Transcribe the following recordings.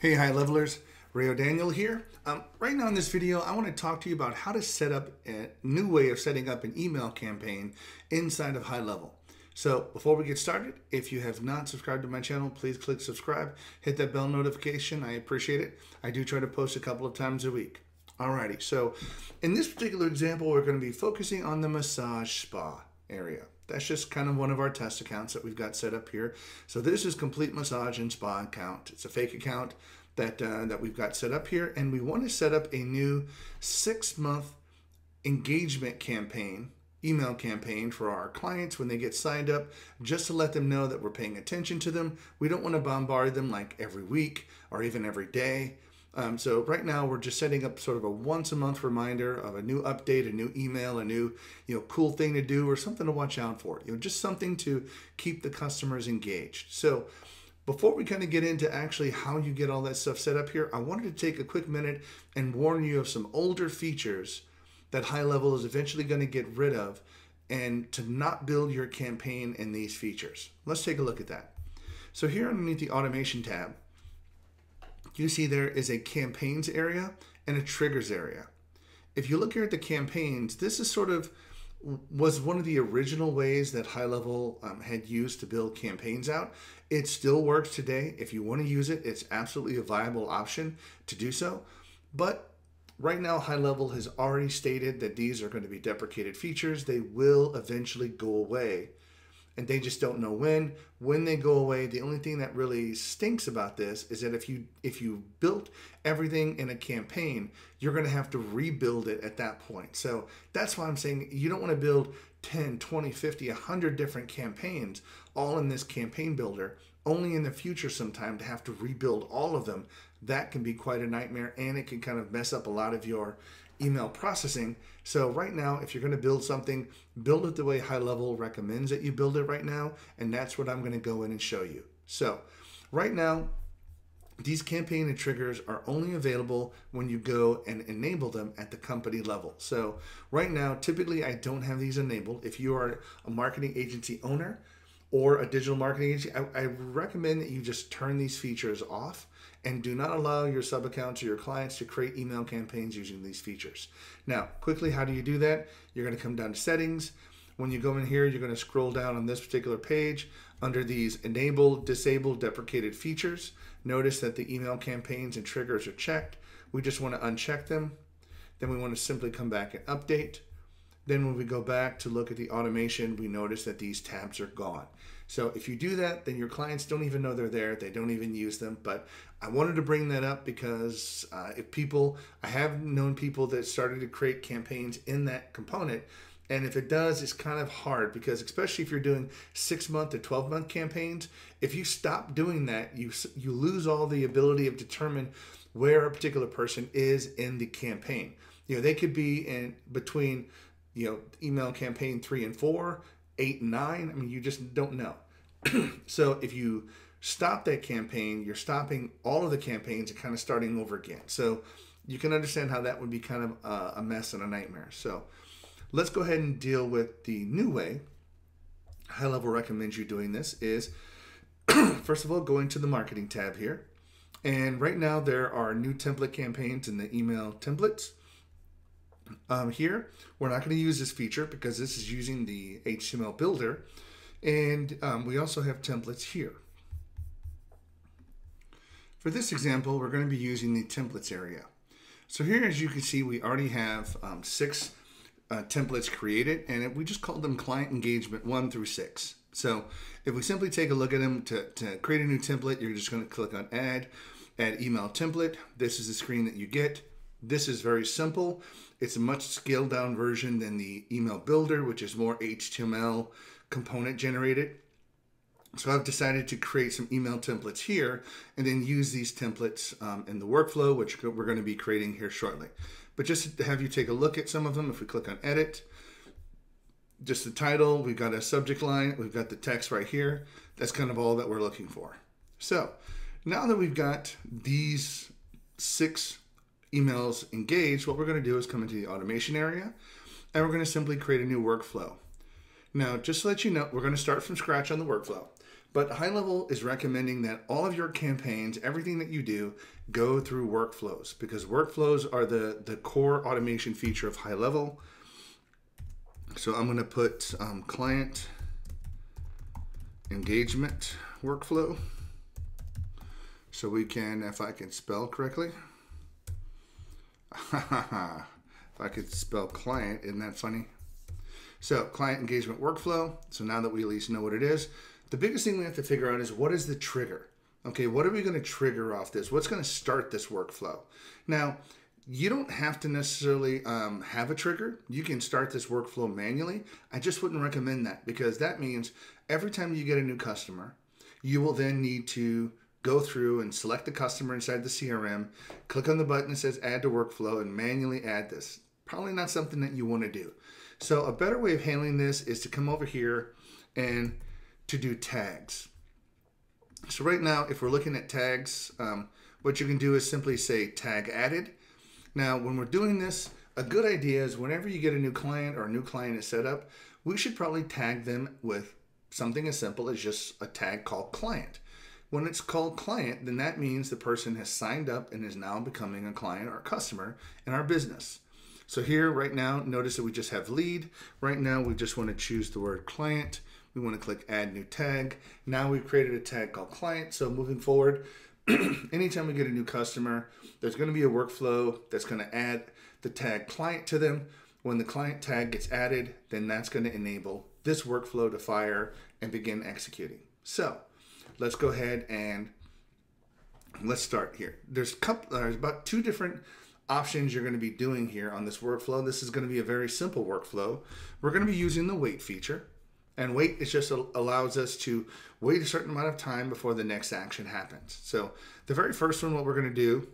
Hey, high levelers, Ray O'Daniel here. Right now in this video, I want to talk to you about how to set up a new way of setting up an email campaign inside of GoHighLevel. So before we get started, if you have not subscribed to my channel, please click subscribe, hit that bell notification. I appreciate it. I do try to post a couple of times a week. Alrighty, so in this particular example, we're going to be focusing on the massage spa area. That's just kind of one of our test accounts that we've got set up here. So this is Complete Massage and Spa account. It's a fake account that we've got set up here, and we want to set up a new 6-month engagement campaign, email campaign for our clients when they get signed up, just to let them know that we're paying attention to them. We don't want to bombard them like every week or even every day. So right now we're just setting up sort of a once a month reminder of a new update, a new email, a new, cool thing to do or something to watch out for, just something to keep the customers engaged. So before we kind of get into actually how you get all that stuff set up here, I wanted to take a quick minute and warn you of some older features that GoHighLevel is eventually going to get rid of, and to not build your campaign in these features. Let's take a look at that. So here underneath the automation tab, you see there is a campaigns area and a triggers area. If you look here at the campaigns, this is sort of was one of the original ways that GoHighLevel had used to build campaigns out. It still works today. If you want to use it, it's absolutely a viable option to do so. But right now, GoHighLevel has already stated that these are going to be deprecated features. They will eventually go away, and they just don't know when they go away. The only thing that really stinks about this is that if you built everything in a campaign, you're going to have to rebuild it at that point. So that's why I'm saying you don't want to build 10, 20, 50, 100 different campaigns all in this campaign builder, only in the future sometime to have to rebuild all of them. That can be quite a nightmare, and it can kind of mess up a lot of your email processing. So right now, if you're going to build something, build it the way GoHighLevel recommends that you build it right now, and that's what I'm going to go in and show you. So right now, these campaign and triggers are only available when you go and enable them at the company level. So right now, typically I don't have these enabled. If you are a marketing agency owner or a digital marketing agency, I recommend that you just turn these features off and do not allow your sub accounts or your clients to create email campaigns using these features. Now, quickly, how do you do that? You're going to come down to settings. When you go in here, you're going to scroll down on this particular page under these enable, disable, deprecated features. Notice that the email campaigns and triggers are checked. We just want to uncheck them. Then we want to simply come back and update. Then when we go back to look at the automation, we notice that these tabs are gone. So if you do that, then your clients don't even know they're there. They don't even use them. But I wanted to bring that up because if people, I have known people that started to create campaigns in that component. And if it does, it's kind of hard because especially if you're doing 6-month to 12-month campaigns, if you stop doing that, you lose all the ability of determine where a particular person is in the campaign. They could be in between, email campaign 3 and 4, 8 and 9. I mean, you just don't know. So if you stop that campaign, you're stopping all of the campaigns and kind of starting over again. So you can understand how that would be kind of a mess and a nightmare. So let's go ahead and deal with the new way GoHighLevel recommends you doing this is, first of all, going to the marketing tab here. And right now there are new template campaigns in the email templates. Here, we're not going to use this feature because this is using the HTML builder. And we also have templates here. For this example, we're going to be using the templates area. So here, as you can see, we already have 6 templates created, and we just called them client engagement 1 through 6. So if we simply take a look at them to create a new template, you're just going to click on add email template. This is the screen that you get. This is very simple. It's a much scaled down version than the email builder, which is more HTML component generated. So I've decided to create some email templates here and then use these templates in the workflow, which we're going to be creating here shortly. But just to have you take a look at some of them, if we click on edit, just the title, we've got a subject line, we've got the text right here. That's kind of all that we're looking for. So now that we've got these 6 emails engaged, what we're going to do is come into the automation area, and we're going to simply create a new workflow. Now, just to let you know, we're going to start from scratch on the workflow. But HighLevel is recommending that all of your campaigns, everything that you do, go through workflows, because workflows are the core automation feature of HighLevel. So I'm going to put client engagement workflow. So we can, if I can spell correctly, if I could spell client, isn't that funny? So client engagement workflow. So now that we at least know what it is, the biggest thing we have to figure out is what is the trigger? Okay, what are we going to trigger off this? What's going to start this workflow? Now, you don't have to necessarily have a trigger. You can start this workflow manually. I just wouldn't recommend that, because that means every time you get a new customer, you will then need to go through and select the customer inside the CRM, click on the button that says add to workflow, and manually add this. Probably not something that you want to do. So a better way of handling this is to come over here and to do tags. So right now, if we're looking at tags, what you can do is simply say tag added. Now, when we're doing this, a good idea is whenever you get a new client or a new client is set up, we should probably tag them with something as simple as just a tag called client. When it's called client, then that means the person has signed up and is now becoming a client or a customer in our business. So here right now, notice that we just have lead. Right now, we just want to choose the word client. We want to click add new tag. Now we've created a tag called client. So moving forward, anytime we get a new customer, there's going to be a workflow that's going to add the tag client to them. When the client tag gets added, then that's going to enable this workflow to fire and begin executing. So let's go ahead and let's start here. There's about two different options you're going to be doing here on this workflow. This is going to be a very simple workflow. We're going to be using the wait feature, and wait is just allows us to wait a certain amount of time before the next action happens. So the very first one, what we're going to do,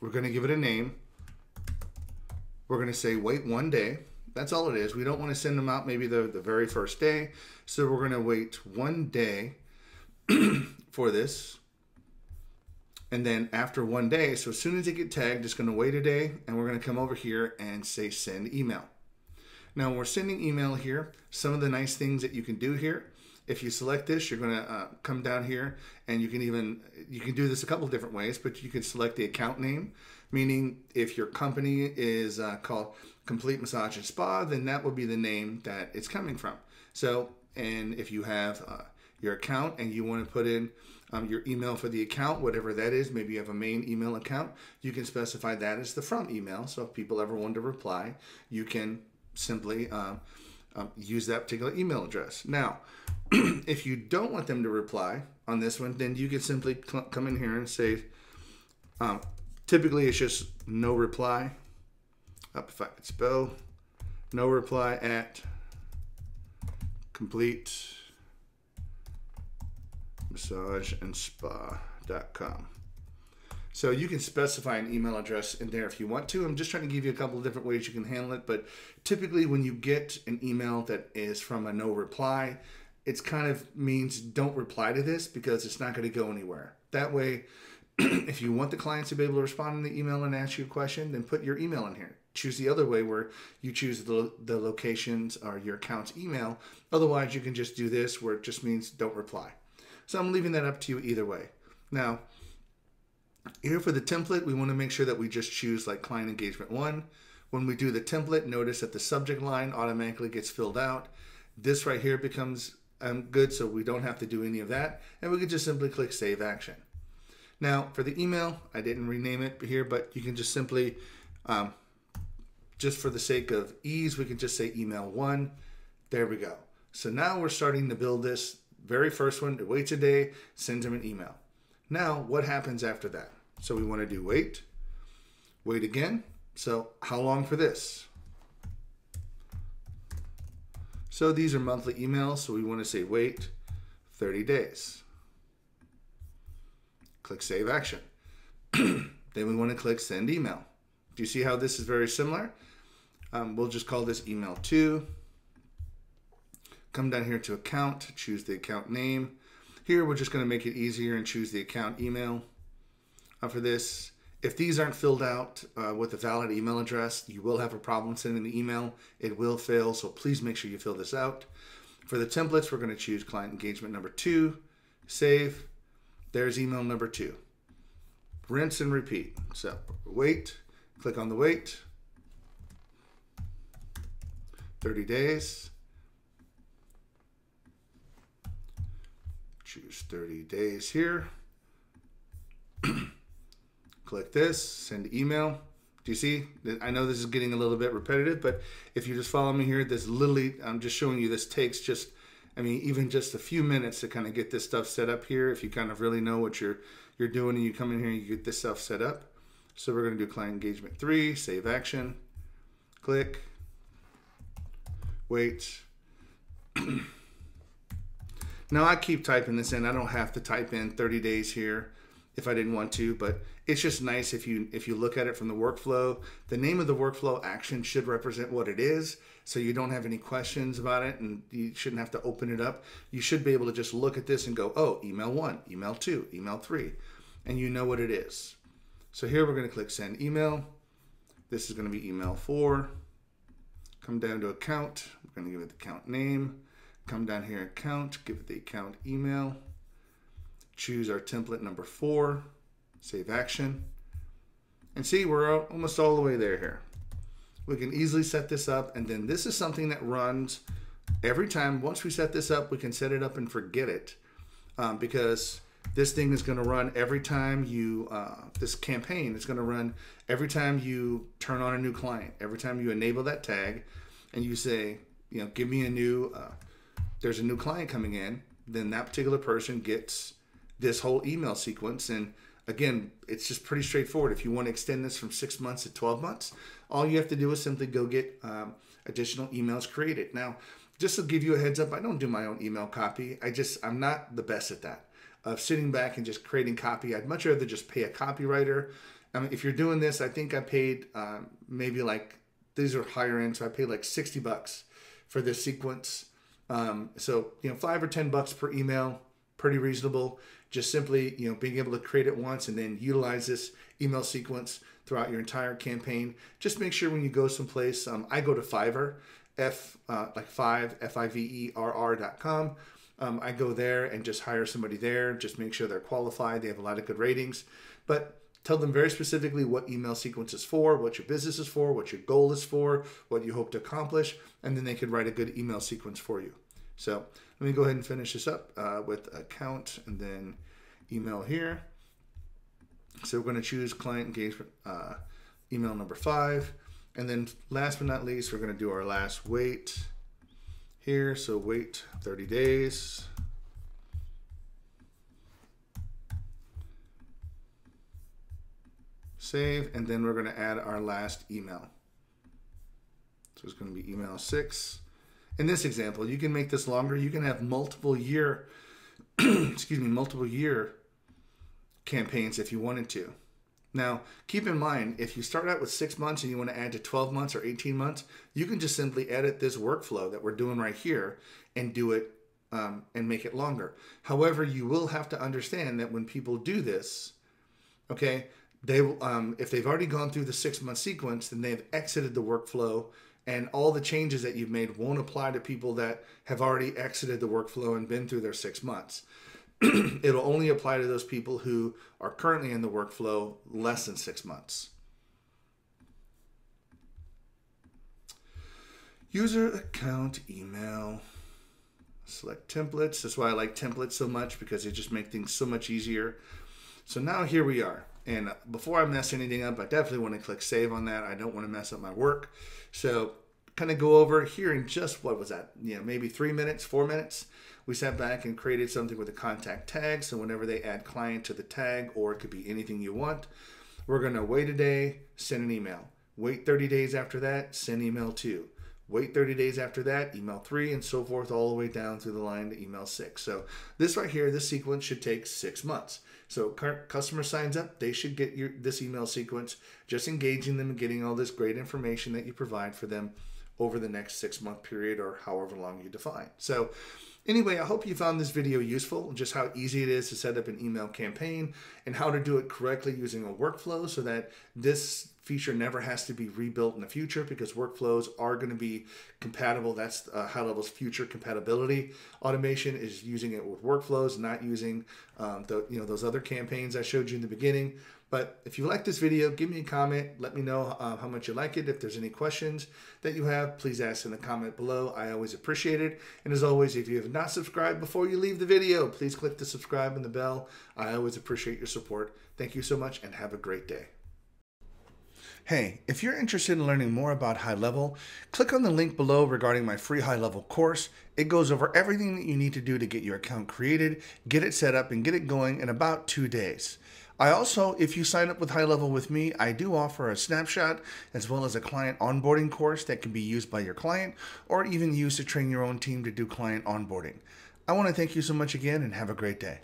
we're going to give it a name. We're going to say wait 1 day. That's all it is. We don't want to send them out maybe the very first day. So we're going to wait 1 day for this. And then after 1 day, so as soon as they get tagged, it's going to wait a day, and we're going to come over here and say send email. Now when we're sending email here, some of the nice things that you can do here, if you select this, you're going to come down here, and you can do this a couple different ways, but you can select the account name, meaning if your company is called Complete Massage and Spa, then that will be the name that it's coming from. So, and if you have your account and you want to put in your email for the account, whatever that is, maybe you have a main email account, you can specify that as the from email. So if people ever want to reply, you can simply use that particular email address. Now, if you don't want them to reply on this one, then you can simply come in here and say, typically it's just no reply, if I could spell, no reply at complete massageandspa.com. So you can specify an email address in there if you want to. I'm just trying to give you a couple of different ways you can handle it, but typically when you get an email that is from a no reply, it's kind of means don't reply to this, because it's not going to go anywhere. That way, if you want the clients to be able to respond in the email and ask you a question, then put your email in here. Choose the other way where you choose the locations or your account's email. Otherwise, you can just do this where it just means don't reply. So I'm leaving that up to you either way. Now, here for the template, we want to make sure that we just choose like client engagement 1. When we do the template, notice that the subject line automatically gets filled out. This right here becomes good, so we don't have to do any of that. And we can just simply click save action. Now, for the email, I didn't rename it here, but you can just simply, just for the sake of ease, we can just say email 1. There we go. So now we're starting to build this. Very first one, it waits a day, sends them an email. Now, what happens after that? So we want to do wait, wait again. So how long for this? So these are monthly emails. So we want to say wait 30 days. Click save action. Then we want to click send email. Do you see how this is very similar? We'll just call this email 2. Come down here to account, choose the account name. Here, we're just going to make it easier and choose the account email for this. If these aren't filled out with a valid email address, you will have a problem sending the email. It will fail, so please make sure you fill this out. For the templates, we're going to choose client engagement number 2. save. There's email number 2. Rinse and repeat. So wait, click on the wait. 30 days. Choose 30 days here. Click this, send email. Do you see? I know this is getting a little bit repetitive, but if you just follow me here, this literally, I'm just showing you, this takes just, I mean, even just a few minutes to kind of get this stuff set up here. If you kind of really know what you're doing and you come in here and you get this stuff set up. So we're going to do client engagement 3, save action, click, wait. Now I keep typing this in. I don't have to type in 30 days here if I didn't want to, but it's just nice if you look at it from the workflow. The name of the workflow action should represent what it is, so you don't have any questions about it and you shouldn't have to open it up. You should be able to just look at this and go, oh, email 1, email 2, email 3, and you know what it is. So here we're going to click send email. This is going to be email 4. Come down to account. We're going to give it the account name. Come down here, account, give it the account email. Choose our template number 4, save action, and see, we're almost all the way there here. We can easily set this up, and then this is something that runs every time. Once we set this up, we can set it up and forget it, because this thing is going to run every time you, this campaign is going to run every time you turn on a new client, every time you enable that tag, and you say, you know, give me a new, there's a new client coming in, then that particular person gets this whole email sequence. And again, it's just pretty straightforward. If you want to extend this from 6 months to 12 months, all you have to do is simply go get additional emails created. Now, just to give you a heads up, I don't do my own email copy. I'm not the best at that, of sitting back and just creating copy. I'd much rather just pay a copywriter. I mean, if you're doing this, I think I paid maybe like, these are higher end, so I paid like $60 for this sequence. So, you know, $5 or $10 per email, pretty reasonable. Just simply, you know, being able to create it once and then utilize this email sequence throughout your entire campaign. Just make sure when you go someplace, I go to Fiverr, Fiverr.com. I go there and just hire somebody there. Just make sure they're qualified. They have a lot of good ratings, but tell them very specifically what email sequence is for, what your business is for, what your goal is for, what you hope to accomplish, and then they could write a good email sequence for you. So let me go ahead and finish this up with account and then email here. So we're going to choose client engagement email number 5. And then last but not least, we're going to do our last wait here. So wait 30 days. Save. And then we're going to add our last email. So it's going to be email 6. In this example, you can make this longer. You can have multiple year, excuse me, multiple year campaigns if you wanted to. Now, keep in mind, if you start out with 6 months and you want to add to 12 months or 18 months, you can just simply edit this workflow that we're doing right here and do it and make it longer. However, you will have to understand that when people do this, okay, they will, if they've already gone through the 6-month sequence, then they've exited the workflow. And all the changes that you've made won't apply to people that have already exited the workflow and been through their 6 months. It'll only apply to those people who are currently in the workflow less than 6 months. User account email. Select templates. That's why I like templates so much, because they just make things so much easier. So now here we are. And before I mess anything up, I definitely want to click save on that. I don't want to mess up my work. So kind of go over here in just, what was that? You know, maybe 3 minutes, 4 minutes. We sat back and created something with a contact tag. So whenever they add client to the tag, or it could be anything you want, we're going to wait a day, send an email. Wait 30 days after that, send email 2. Wait 30 days after that, email 3, and so forth, all the way down through the line to email 6. So this right here, this sequence should take 6 months. So customer signs up, they should get this email sequence, just engaging them and getting all this great information that you provide for them over the next 6-month period, or however long you define. So anyway, I hope you found this video useful, just how easy it is to set up an email campaign and how to do it correctly using a workflow so that this feature never has to be rebuilt in the future because workflows are going to be compatible. That's HighLevel's future compatibility. Automation is using it with workflows, not using those other campaigns I showed you in the beginning. But if you like this video, give me a comment. Let me know how much you like it. If there's any questions that you have, please ask in the comment below. I always appreciate it. And as always, if you have not subscribed before you leave the video, please click the subscribe and the bell. I always appreciate your support. Thank you so much and have a great day. Hey, if you're interested in learning more about HighLevel, click on the link below regarding my free HighLevel course. It goes over everything that you need to do to get your account created, get it set up, and get it going in about 2 days. I also, if you sign up with HighLevel with me, I do offer a snapshot as well as a client onboarding course that can be used by your client or even used to train your own team to do client onboarding. I want to thank you so much again and have a great day.